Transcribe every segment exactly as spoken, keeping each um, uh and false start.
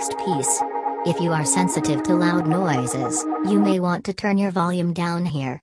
next piece. If you are sensitive to loud noises, you may want to turn your volume down here.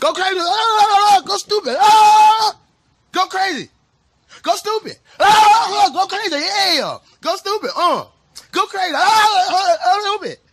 Go crazy! Ah, go stupid! Ah, go crazy! Go stupid! Ah, go crazy! Yeah! Go stupid! Uh, go crazy! Ah, a little bit.